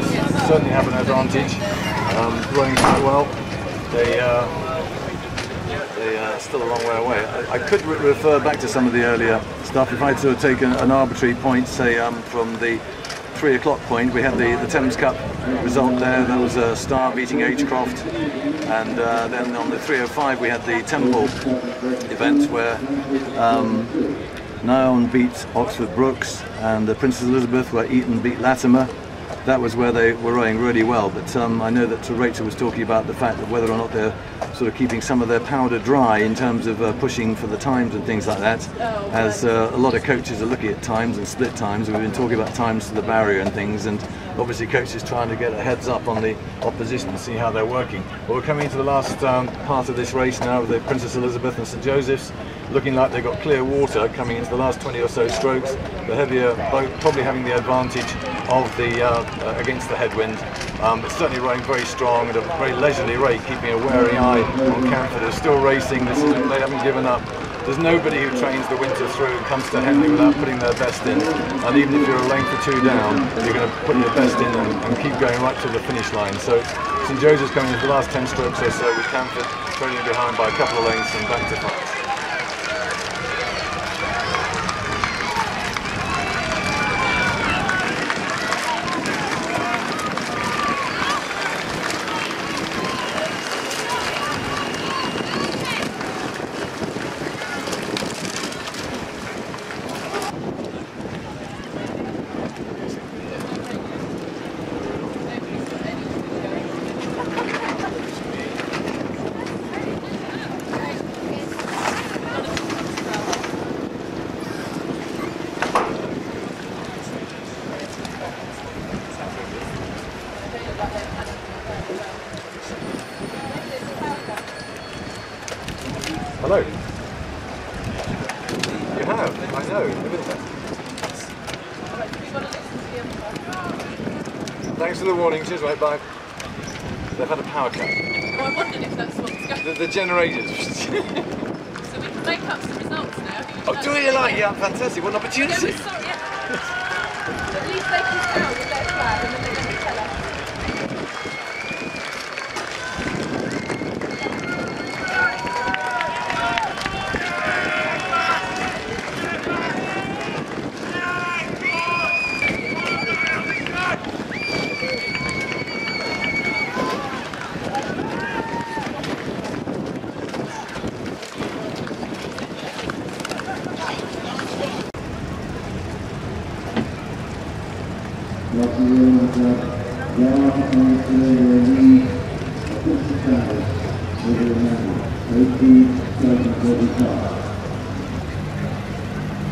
competitors certainly have an advantage, running quite well. They're still a long way away. I could refer back to some of the earlier stuff. If I had to have taken an arbitrary point, say from the 3 o'clock point, we had the Thames Cup result there. That was a Star beating Agecroft, and then on the 3:05 we had the Temple event where Nyon beat Oxford Brooks, and the Princess Elizabeth where Eaton beat Latimer. That was where they were rowing really well, but I know that Rachel was talking about the fact that whether or not they're sort of keeping some of their powder dry in terms of pushing for the times and things like that, as a lot of coaches are looking at times and split times. We've been talking about times to the barrier and things, and obviously coaches trying to get a heads up on the opposition and see how they're working. Well, we're coming into the last part of this race now with the Princess Elizabeth and St. Joseph's, looking like they've got clear water coming into the last 20 or so strokes. The heavier boat probably having the advantage of the against the headwind. It's certainly rowing very strong at a very leisurely rate, keeping a wary eye on Canford, who's still racing. They haven't given up. There's nobody who trains the winter through and comes to Henley without putting their best in. And even if you're a lane for two down, you're going to put your best in and keep going right to the finish line. So St. Joseph's coming into the last 10 strokes or so, with Canford trailing behind by a couple of lanes and back to front. Hello. You have, I know. Thanks for the warning. Cheers, mate. Bye. They've had a power cut. Well, I wondered if that's what's going on. The generators. So we can make up some results now. Oh, do you like? Yeah, fantastic. What an opportunity. Yeah, sorry, yeah. At least they can tell with their flag and then they can tell us.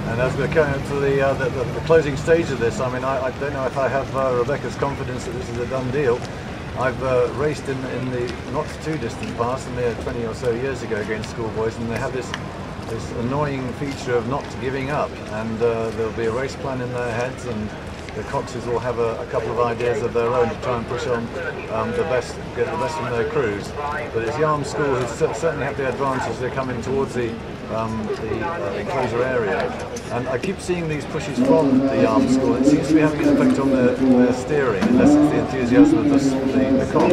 And as we're coming to the closing stage of this, I mean, I don't know if I have Rebecca's confidence that this is a done deal. I've raced in the not too distant past, and there 20 or so years ago against schoolboys, and they have this annoying feature of not giving up, and there'll be a race plan in their heads, and the Coxes will have a couple of ideas of their own to try and push on get the best from their crews. But it's Yarm School who certainly have the advantage. They're coming towards the enclosure area, and I keep seeing these pushes from the Yarm School. It seems to be having an effect on their steering, unless it's the enthusiasm of the Cox.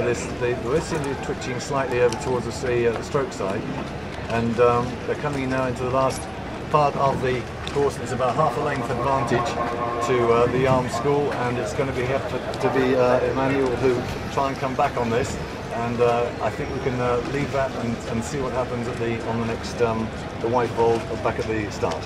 They seem to be twitching slightly over towards the stroke side, and they're coming now into the last part of the course. It's about half a length advantage to the Yarm School, and it's going to be Emanuel who try and come back on this, and I think we can leave that and see what happens at on the next the white ball back at the start.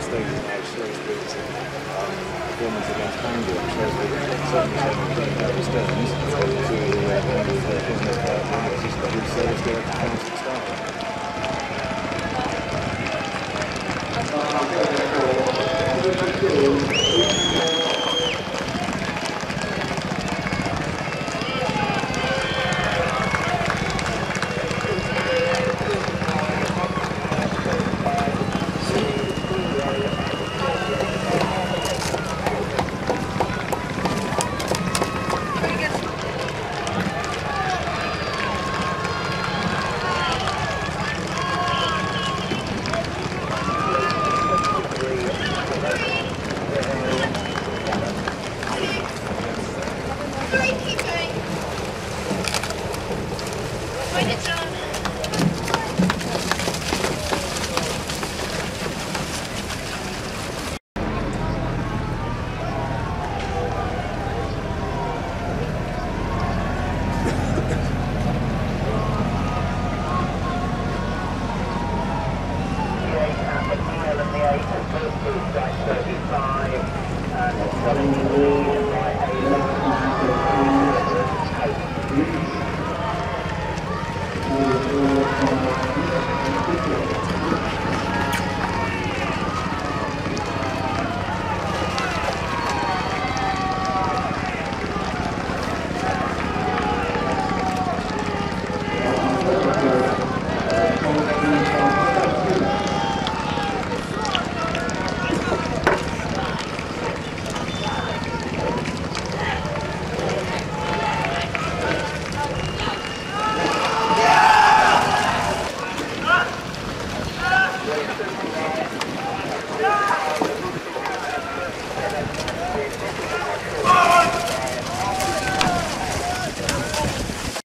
the stated age series performance against Bangor shows that 77 Stearns to the